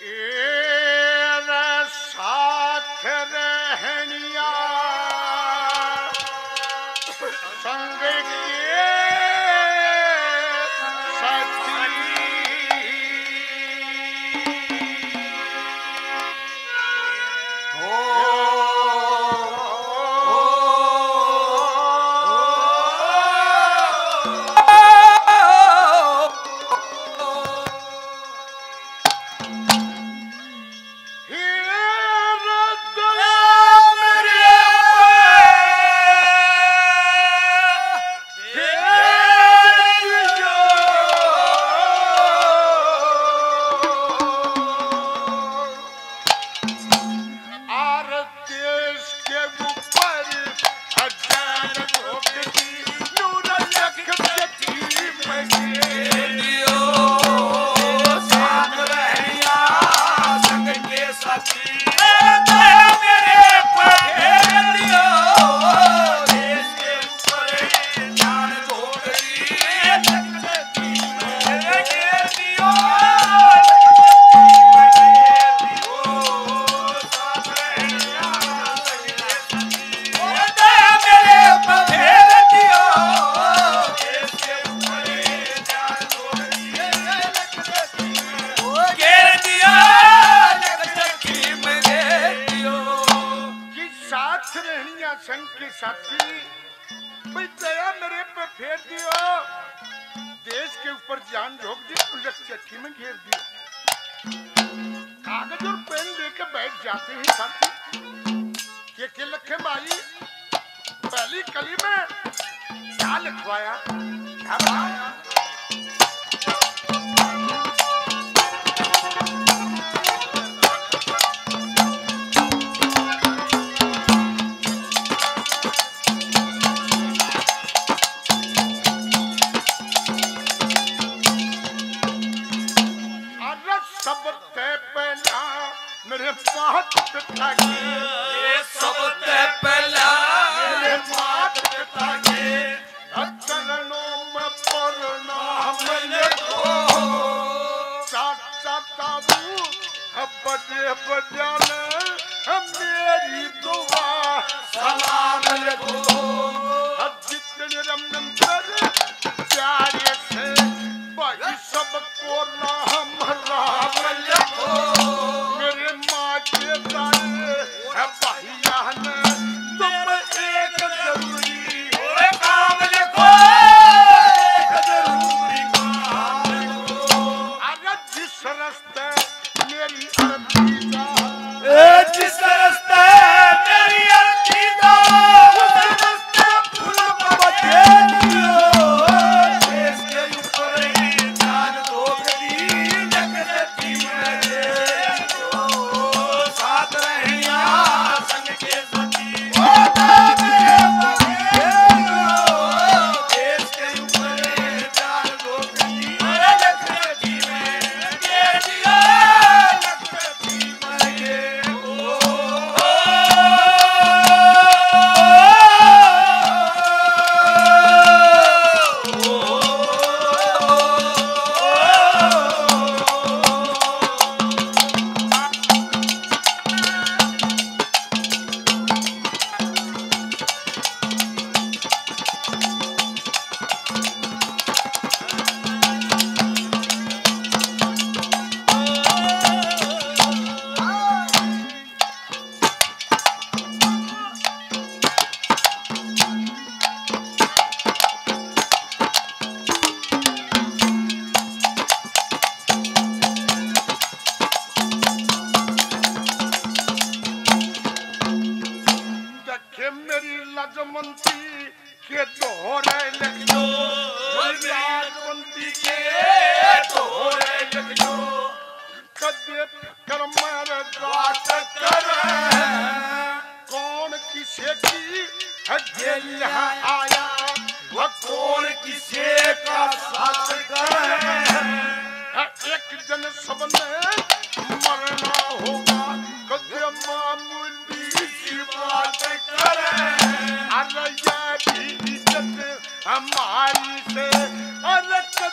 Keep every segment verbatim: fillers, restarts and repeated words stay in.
Era साथ रहनिया संग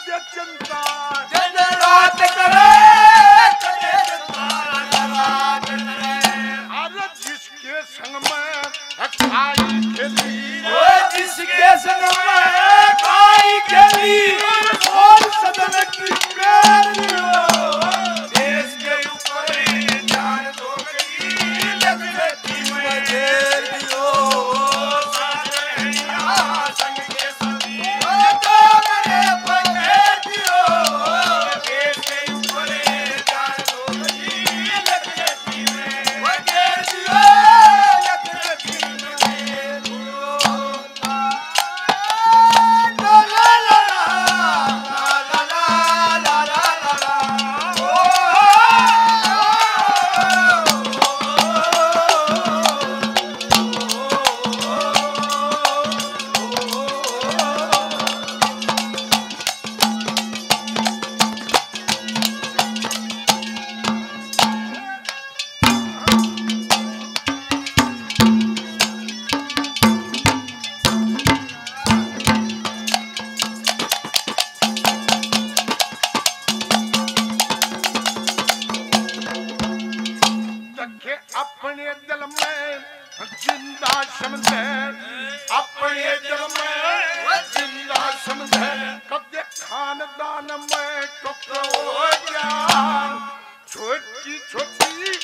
के चिंता दिन रात करे अपने दिल में जिंदा समझे, अपने दिल में जिंदा समझे, कब खानदान में टुकड़ो जान छोटी छोटी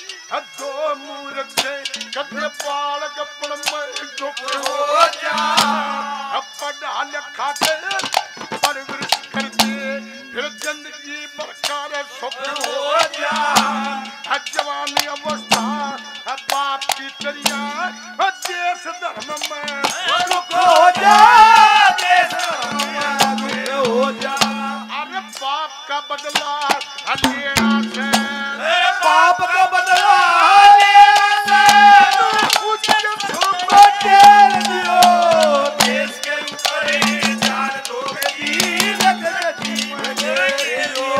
दो मूर्ते कब पालक पण में टुकड़ो जान पढ़ा लिखा के परवरिश करके फिर जिंदगी बरकरार सुख हो जान। जवानी अवस्था बाप की तरिया देश धर्म में रुक हो जा, देश धर्म में हो जा। अरे पाप का बदला लेना से, पाप का बदला लेना से कुछ तुम तेल दियो, देश के ऊपर जान दोगे जी लगती है दियो।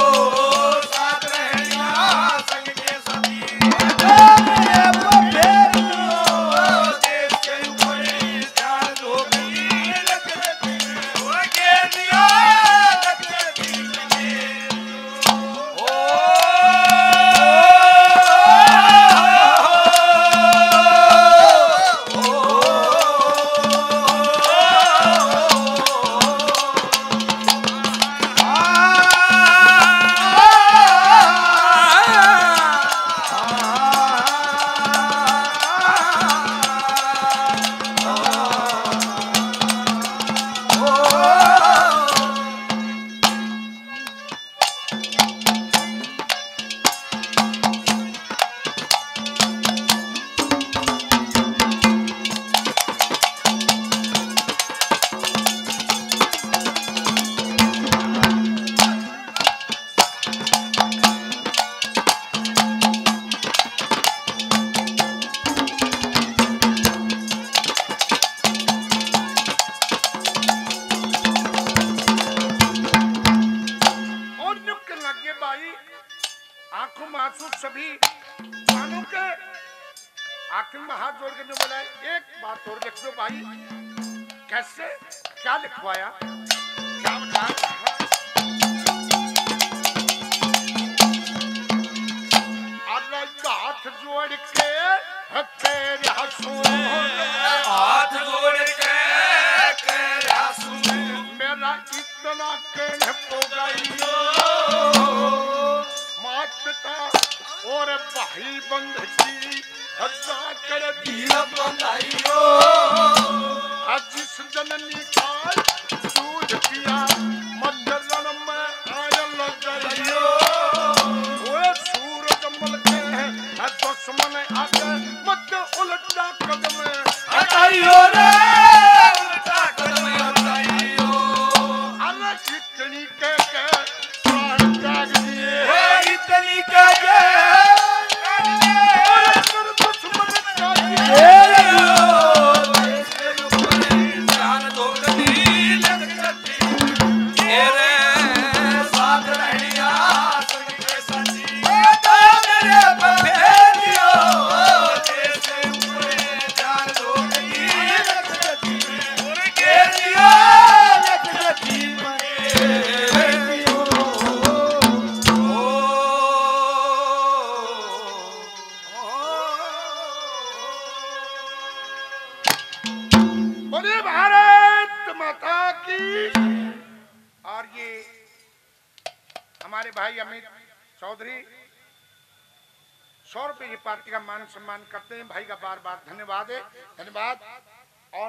सौरभ जी पार्टी का मान सम्मान करते हैं, भाई का बार बार धन्यवाद है, धन्यवाद।